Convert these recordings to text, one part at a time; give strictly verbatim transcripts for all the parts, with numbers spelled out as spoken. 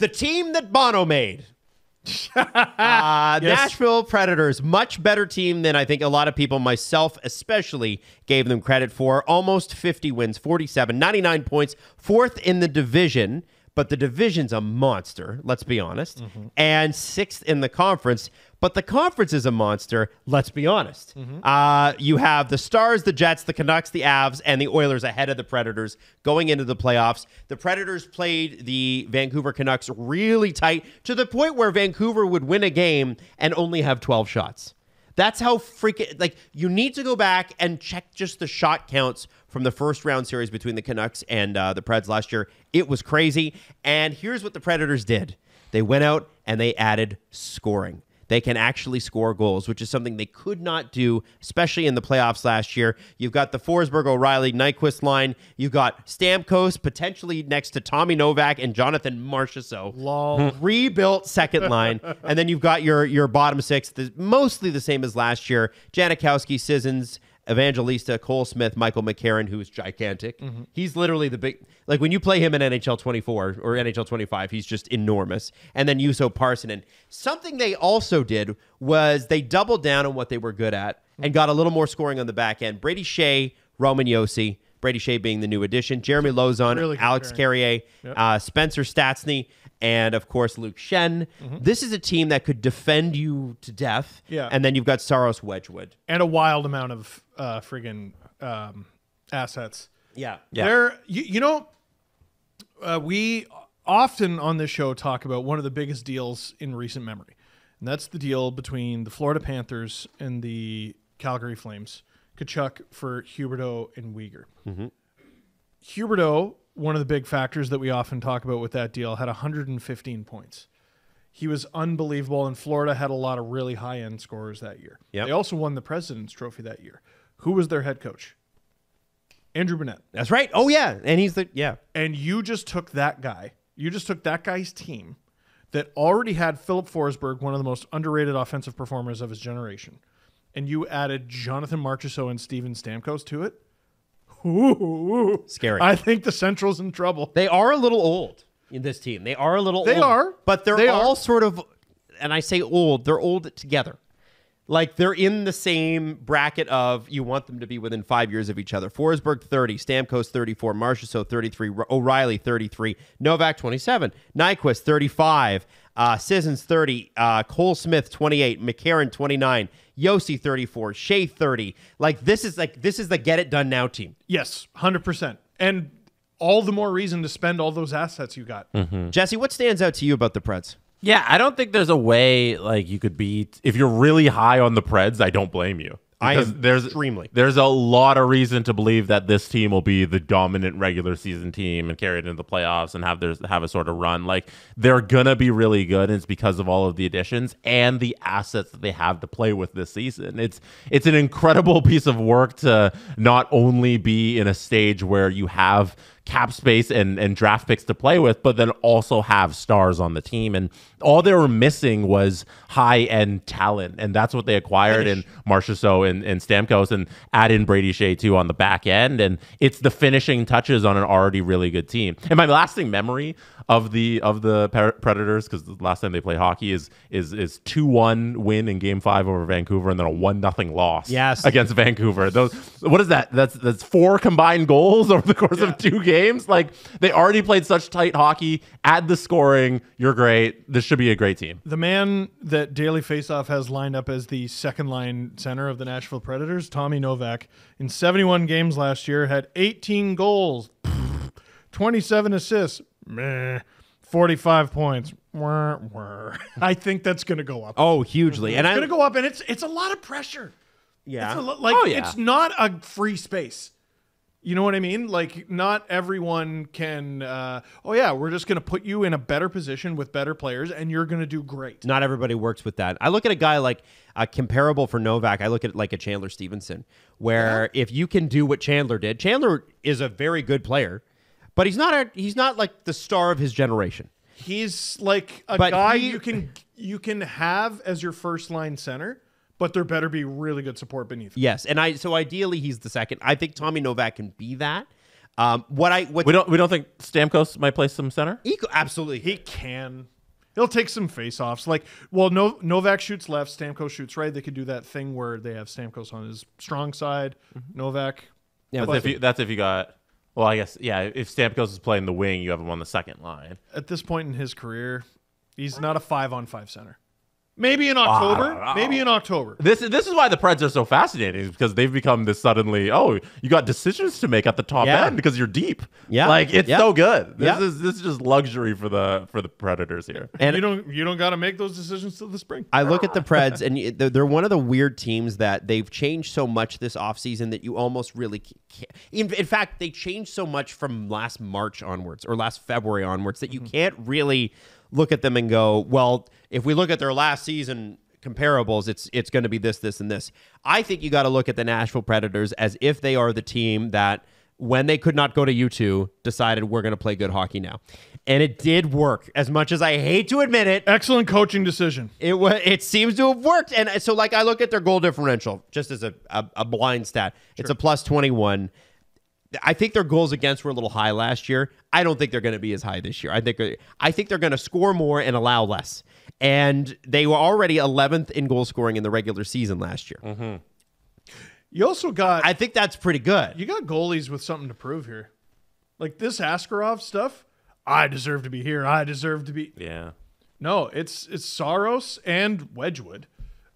The team that Bono made. uh, yes. Nashville Predators, much better team than I think a lot of people, myself especially, gave them credit for. Almost fifty wins, forty-seven, ninety-nine points, fourth in the division, but the division's a monster, let's be honest, mm-hmm. and sixth in the conference, but the conference is a monster, let's be honest. Mm-hmm. Uh, you have the Stars, the Jets, the Canucks, the Avs, and the Oilers ahead of the Predators going into the playoffs. The Predators played the Vancouver Canucks really tight to the point where Vancouver would win a game and only have twelve shots. That's how freaking, like, you need to go back and check just the shot counts from the first round series between the Canucks and uh, the Preds last year. It was crazy. And here's what the Predators did. They went out and they added scoring. They can actually score goals, which is something they could not do, especially in the playoffs last year. You've got the Forsberg-O'Reilly-Nyquist line. You've got Stamkos, potentially next to Tommy Novak and Jonathan Marchessault. Lol. Rebuilt second line. And then you've got your, your bottom six, the, mostly the same as last year. Janikowski-Sissons, Evangelista, Cole Smith, Michael McCarron, who's gigantic. Mm-hmm. He's literally the big... Like, when you play him in N H L twenty-four or N H L twenty-five, he's just enormous. And then Juuse Saros. Something they also did was they doubled down on what they were good at and got a little more scoring on the back end. Brady Skjei, Roman Josi, Brady Skjei being the new addition, Jeremy Lozon, really Alex Carrier, yep. uh, Spencer Stastny, and, of course, Luke Shen. Mm-hmm. This is a team that could defend you to death. Yeah. And then you've got Saros, Wedgwood. And a wild amount of uh, friggin' um, assets. Yeah. yeah. They're, you, you know, uh, we often on this show talk about one of the biggest deals in recent memory. And that's the deal between the Florida Panthers and the Calgary Flames. Tkachuk for Huberto and Weegar. Mm-hmm. Huberto... One of the big factors that we often talk about with that deal, had one hundred fifteen points. He was unbelievable, and Florida had a lot of really high-end scorers that year. Yep. They also won the President's Trophy that year. Who was their head coach? Andrew Burnett. That's right. Oh, yeah. And he's the, yeah. And you just took that guy. You just took that guy's team that already had Philip Forsberg, one of the most underrated offensive performers of his generation, and you added Jonathan Marchessault and Steven Stamkos to it. Ooh, scary. I think the Central's in trouble. They are a little old in this team. They are a little they old. They are. But they're they all are. sort of, and I say old, they're old together. Like, they're in the same bracket of you want them to be within five years of each other. Forsberg, thirty. Stamkos, thirty-four. Marchessault, thirty-three. O'Reilly, thirty-three. Novak, twenty-seven. Nyquist, thirty-five. Uh, Sissons, thirty. Uh, Cole Smith, twenty-eight. McCarron, twenty-nine. Josi, thirty-four. Shea, thirty. Like, this is like this is the get it done now team. Yes, one hundred percent. And all the more reason to spend all those assets you got. Mm-hmm. Jesse, what stands out to you about the Preds? Yeah, I don't think there's a way like you could be if you're really high on the Preds. I don't blame you. I am there's, extremely. There's a lot of reason to believe that this team will be the dominant regular season team and carry it into the playoffs and have their have a sort of run. Like, they're gonna be really good, and it's because of all of the additions and the assets that they have to play with this season. It's it's an incredible piece of work to not only be in a stage where you have cap space and, and draft picks to play with, but then also have stars on the team. And all they were missing was high-end talent, and that's what they acquired finish. in Marchessault and, and Stamkos, and add in Brady Skjei too on the back end. And it's the finishing touches on an already really good team. And my lasting memory of the of the Predators, because the last time they played hockey, is is is two one win in Game Five over Vancouver, and then a one nothing loss yes. against Vancouver. Those what is that? That's that's four combined goals over the course yeah. of two games. Games like they already played such tight hockey. Add the scoring, you're great. This should be a great team. The man that Daily Faceoff has lined up as the second line center of the Nashville Predators, Tommy Novak, in seventy-one games last year, had eighteen goals, twenty-seven assists, meh, forty-five points. Wah, wah. I think that's going to go up. Oh, hugely, it's and it's going to go up, and it's it's a lot of pressure. Yeah, it's a, like oh, yeah. it's not a free space. You know what I mean? Like, not everyone can, uh, oh, yeah, we're just going to put you in a better position with better players, and you're going to do great. Not everybody works with that. I look at a guy like a uh, comparable for Novak. I look at like a Chandler Stephenson, where yeah. if you can do what Chandler did, Chandler is a very good player, but he's not a, he's not like the star of his generation. He's like a but guy he, you can you can have as your first line center. But there better be really good support beneath him. Yes, and I so ideally he's the second. I think Tommy Novak can be that. Um, what I what we don't we don't think Stamkos might play some center. He, absolutely, he can. He'll take some faceoffs. Like, well, no, Novak shoots left, Stamkos shoots right. They could do that thing where they have Stamkos on his strong side, mm-hmm. Novak. Yeah, but if you, that's if you got. Well, I guess yeah. If Stamkos is playing the wing, you have him on the second line. At this point in his career, he's not a five-on-five center. Maybe in October. Oh, maybe in October. This is this is why the Preds are so fascinating, because they've become this suddenly. Oh, you got decisions to make at the top yeah. end because you're deep. Yeah, like it's yeah. so good. This yeah. is this is just luxury for the for the Predators here. And you don't you don't got to make those decisions till the spring. I look at the Preds, and they're one of the weird teams that they've changed so much this offseason that you almost really can't. In, in fact, they changed so much from last March onwards or last February onwards that you mm-hmm. can't really look at them and go, well, if we look at their last season comparables, it's it's going to be this, this, and this. I think you got to look at the Nashville Predators as if they are the team that, when they could not go to U two, decided we're going to play good hockey now. And it did work, as much as I hate to admit it. Excellent coaching decision. It it seems to have worked. And so, like, I look at their goal differential, just as a, a, a blind stat. Sure. It's a plus twenty-one. I think their goals against were a little high last year. I don't think they're going to be as high this year. I think I think they're going to score more and allow less. And they were already eleventh in goal scoring in the regular season last year. Mm-hmm. You also got... I think that's pretty good. You got goalies with something to prove here. Like this Askarov stuff, I deserve to be here. I deserve to be... Yeah. No, it's, it's Saros and Wedgwood.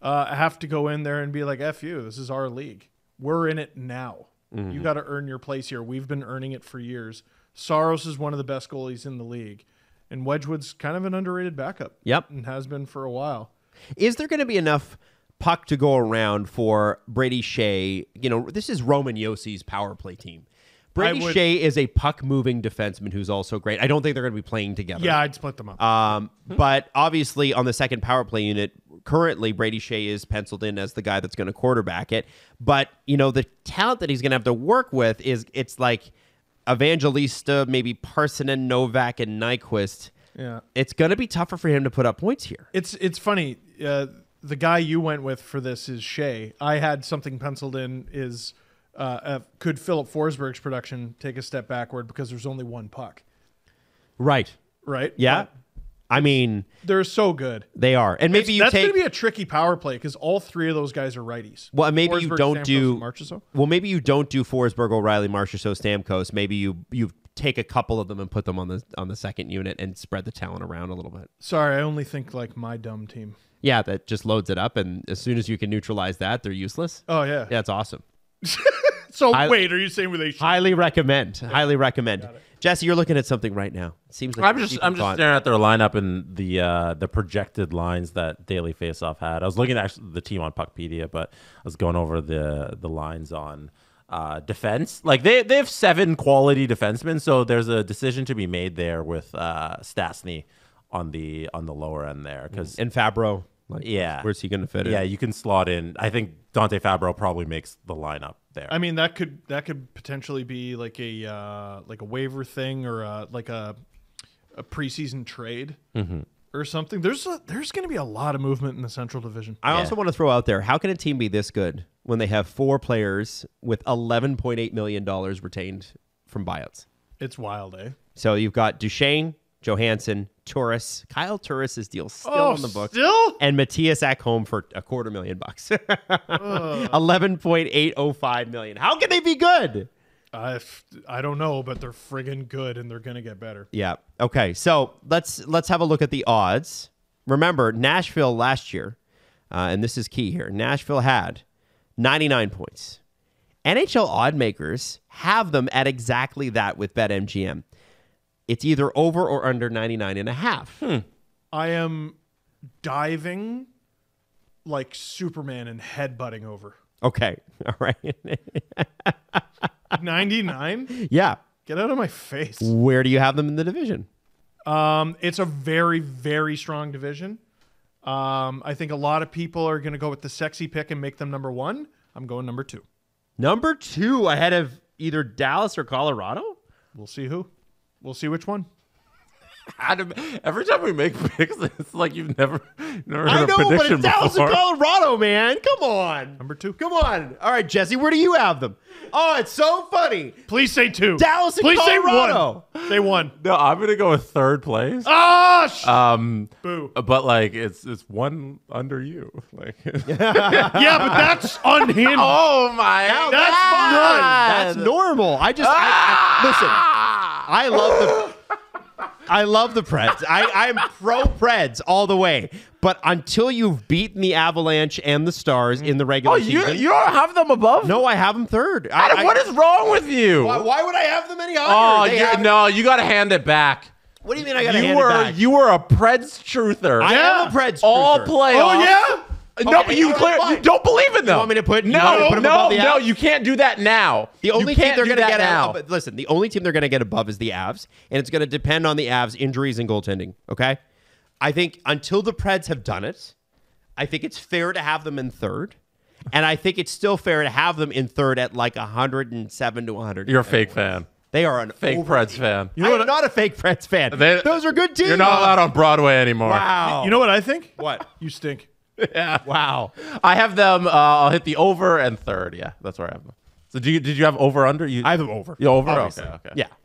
Uh, I have to go in there and be like, F you, this is our league. We're in it now. Mm-hmm. You got to earn your place here. We've been earning it for years. Saros is one of the best goalies in the league. And Wedgwood's kind of an underrated backup. Yep. And has been for a while. Is there going to be enough puck to go around for Brady Skjei? You know, this is Roman Josi's power play team. Brady would... Skjei is a puck-moving defenseman who's also great. I don't think they're going to be playing together. Yeah, I'd split them up. Um, hmm. But obviously on the second power play unit, currently Brady Skjei is penciled in as the guy that's going to quarterback it. But, you know, the talent that he's going to have to work with is it's like Evangelista, maybe Parsonen, Novak, and Nyquist. Yeah. It's going to be tougher for him to put up points here. It's, it's funny. Uh, the guy you went with for this is Skjei. I had something penciled in is... Uh, uh, could Philip Forsberg's production take a step backward because there's only one puck? Right. Right? Yeah. But I mean... They're so good. They are. And maybe it's, you that's take... That's going to be a tricky power play because all three of those guys are righties. Well, maybe Forsberg, you don't Stamkos, do... Marchessault? Well, maybe you don't do Forsberg, O'Reilly, Marchessault, Stamkos. Maybe you you take a couple of them and put them on the on the second unit and spread the talent around a little bit. Sorry, I only think like my dumb team. Yeah, that just loads it up. And as soon as you can neutralize that, they're useless. Oh, yeah. Yeah, it's awesome. So I, wait, are you saying where they should? Highly recommend, yeah. highly recommend. Jesse, you're looking at something right now. It seems like I'm just I'm just staring at their lineup and the uh, the projected lines that Daily Faceoff had. I was looking at actually the team on Puckpedia, but I was going over the the lines on uh, defense. Like they they have seven quality defensemen, so there's a decision to be made there with uh, Stastny on the on the lower end there, because and Fabbro. Like, yeah, where's he going to fit in? Yeah, you can slot in. I think Dante Fabbro probably makes the lineup there. I mean, that could that could potentially be like a uh, like a waiver thing or a, like a a preseason trade mm-hmm. or something. There's a, there's going to be a lot of movement in the Central Division. I yeah. also want to throw out there: how can a team be this good when they have four players with eleven point eight million dollars retained from buyouts? It's wild, eh? So you've got Duchesne, Johansson, Torres, Kyle Torres' deal still oh, on the book, still? And Matias Ekholm for a quarter million bucks, uh, eleven point eight oh five million. How can they be good? I I don't know, but they're friggin' good, and they're gonna get better. Yeah. Okay. So let's let's have a look at the odds. Remember, Nashville last year, uh, and this is key here. Nashville had ninety nine points. N H L odd makers have them at exactly that with BetMGM. It's either over or under ninety-nine and a half. Hmm. I am diving like Superman and headbutting over. Okay. All right. ninety-nine? Yeah. Get out of my face. Where do you have them in the division? Um, it's a very, very strong division. Um, I think a lot of people are going to go with the sexy pick and make them number one. I'm going number two. Number two ahead of either Dallas or Colorado? We'll see who. We'll see which one. Adam, every time we make picks, it's like you've never, never heard I know, a prediction but it's Dallas and Colorado, man. Come on. Number two. Come on. All right, Jesse, where do you have them? Oh, it's so funny. Please say two. Dallas and Please Colorado. Say one. Say one. No, I'm going to go with third place. Ah, sh- um, boo. But, like, it's it's one under you. Like, yeah, but that's on him. Oh, my God. That's fun. That's normal. I just, ah! I, I, listen, I love the... I love the Preds. I, I'm pro-Preds all the way. But until you've beaten the Avalanche and the Stars in the regular oh, you, season... you don't have them above? No, I have them third. Adam, I, what I, is wrong with you? Why, why would I have them any higher? Oh, you, no, you got to hand it back. What do you mean I got to hand were, it back? You were a Preds truther. I yeah. am a Preds truther. All playoffs. Oh, yeah? Okay, no, but you, clear, you don't believe in them. You want me to put? No, to put them no, the no. You can't do that now. The only you team they're going to get now. Above, listen, the only team they're going to get above is the Avs, and it's going to depend on the Avs' injuries and goaltending. Okay, I think until the Preds have done it, I think it's fair to have them in third, and I think it's still fair to have them in third at like one oh seven to one hundred. You're a fake fan. They are an fake Preds fan. You know what? I'm not a fake Preds fan. They, Those are good teams. You're not allowed on Broadway anymore. Wow. You know what I think? What? You stink. Yeah. Wow. I have them. Uh, I'll hit the over and third. Yeah, that's where I have them. So, do you, did you have over under? You, I have them over. You over? Obviously. Okay. Okay. Yeah.